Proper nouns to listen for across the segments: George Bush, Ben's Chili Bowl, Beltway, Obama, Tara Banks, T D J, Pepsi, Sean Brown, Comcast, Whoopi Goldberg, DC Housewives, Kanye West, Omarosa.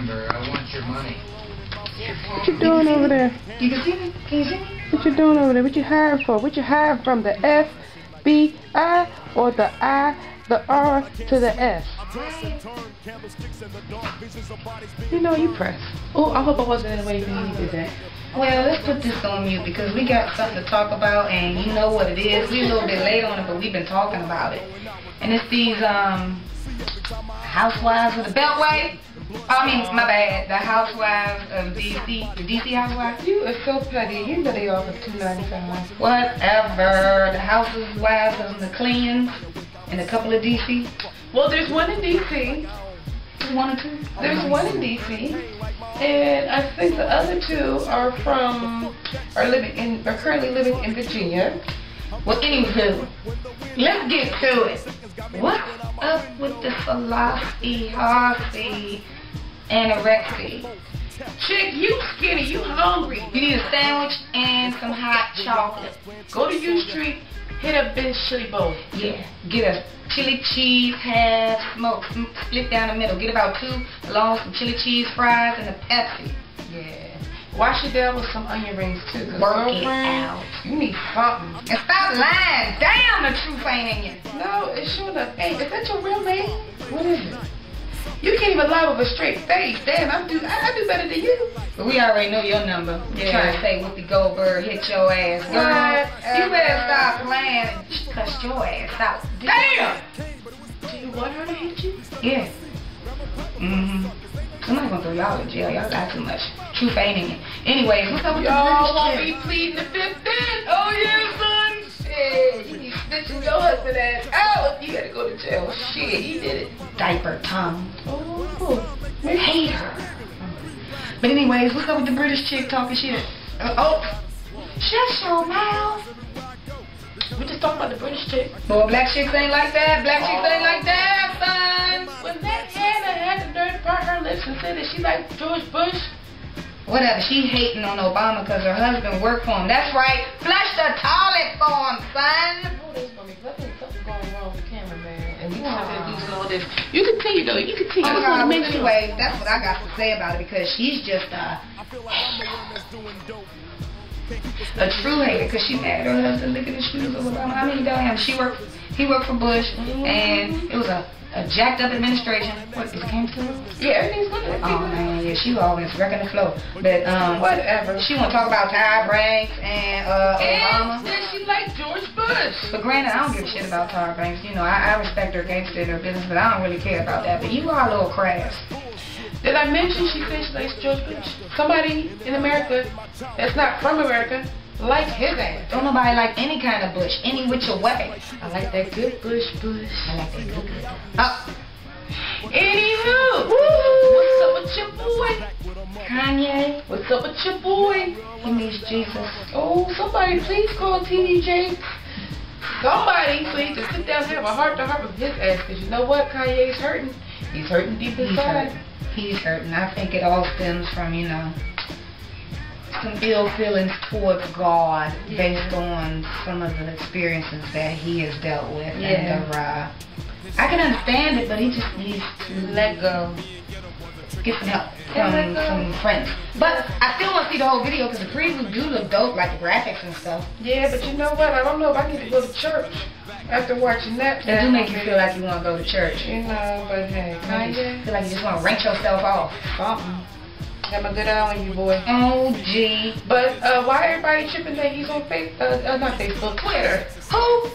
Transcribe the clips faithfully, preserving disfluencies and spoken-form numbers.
number. I want your money. What you doing over there? You can see me? Can you see me? What you doing over there? What you hiring for? What you hiring from? The F B I or the I, the R to the F? You know, you press. Oh, I hope I wasn't in the way when you did that. Well, let's put this on mute because we got something to talk about, and you know what it is. We're a little bit late on it, but we've been talking about it. And it's these um housewives with the beltway. I mean, my bad. The housewives of D C, the D C housewives. You are so petty. You know they are for two ninety-five. Whatever. The housewives of the Cleans and a couple of D C. Well, there's one in D C. There's one or two. There's one in D C, and I think the other two are from, are living in, are currently living in Virginia. Well, anywho, let's get to it. What's up with the philosophy, horsey, anorexia? Chick, you skinny, you hungry. You need a sandwich and some hot chocolate. Go to U Street, hit up Ben's Chili Bowl. Yeah, get a chili cheese, half smoked, split down the middle. Get about two, along with some chili cheese fries and a Pepsi. Yeah. Wash it down with some onion rings too. Work it out. You need something. And stop lying. Damn, the truth ain't in you. No, it sure enough ain't. Is that your real name? What is it? You can't even lie with a straight face. Damn, I do, I, I do better than you. But we already know your number. Yeah. Trying to say Whoopi Goldberg hit your ass. Girl, what? You better stop lying and cuss your ass out. Damn! Do you want her to hit you? Yeah. Mm-hmm. Somebody's gonna throw y'all in jail. Y'all got too much. Truth ain't in it. Anyways, what's up with y'all? Y'all won't be pleading the fifth bit. Oh yeah, son. Shit, you be snitching your husband ass out. You gotta go to jail. Shit, you did it. Diaper tongue. Oh, I hate her. But anyways, what's up with the British chick talking shit? Uh, oh, shut your mouth. We just talking about the British chick. Boy, black chicks ain't like that. Black chicks ain't like that, son. When that Hannah had the nerve to burn her lips and said that she liked George Bush. Whatever, she hating on Obama because her husband worked for him. That's right. Flush the toilet for him, son. Oh, there's going to be nothing going wrong with the camera, man. And we want to do all this. You continue, though. You continue. Oh, I just want to make sure. Anyway, that's what I got to say about it because she's just a hater. A true hater, because she mad at her husband. Look at the shoes of Obama. I mean, damn, she worked. He worked for Bush, and it was a, a jacked up administration. What is it, came to? Yeah, everything's good. Oh man, yeah, she was always wrecking the flow. But um, whatever. She want to talk about Tara Banks and uh, Obama. And she liked George Bush. But granted, I don't give a shit about Tara Banks. You know, I, I respect her gangster and her business, but I don't really care about that. But you are a little crass. Did I mention she said she likes George Bush? Somebody in America that's not from America likes his ass. Don't nobody like any kind of Bush, any which way. I like that good Bush, Bush. I like that good Bush. Oh. Anywho, what's up with your boy? Kanye, what's up with your boy? He needs Jesus. Oh, somebody please call T D J. Somebody, so he can sit down and have a heart-to-heart with his ass. Because you know what? Kanye's hurting. He's hurting deep inside. He's hurting. I think it all stems from, you know, some ill feelings towards God, yeah, based on some of the experiences that he has dealt with. Yeah. And the, uh, I can understand it, but he just needs to let go, get some help from some friends. But I still want to see the whole video because the previews do look dope, like the graphics and stuff. Yeah, but you know what? I don't know if I need to go to church after watching that. They do make you feel like you want to go to church. You know, but hey, Kanye, feel like you just want to wrench yourself off. Something. Got my good eye on you, boy. Oh, gee. But uh, why everybody tripping that he's on Facebook? Uh, uh, not Facebook, Twitter. Who?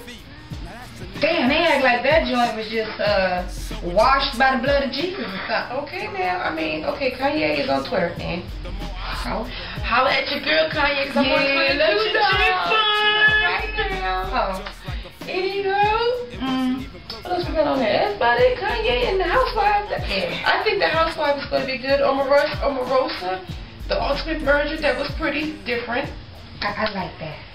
Damn, they act like that joint was just uh, washed by the blood of Jesus or something. Okay, now, I mean, okay, Kanye is on Twitter, man. Oh. Holla at your girl, Kanye, because yeah, I'm on Twitter. Let you know. Right now. Anywho, mm. what else we got on there? That's about it. Kanye and the Housewives. Yeah. I think the Housewives is going to be good. Omarosa, Omarosa, the ultimate merger, that was pretty different. I, I like that.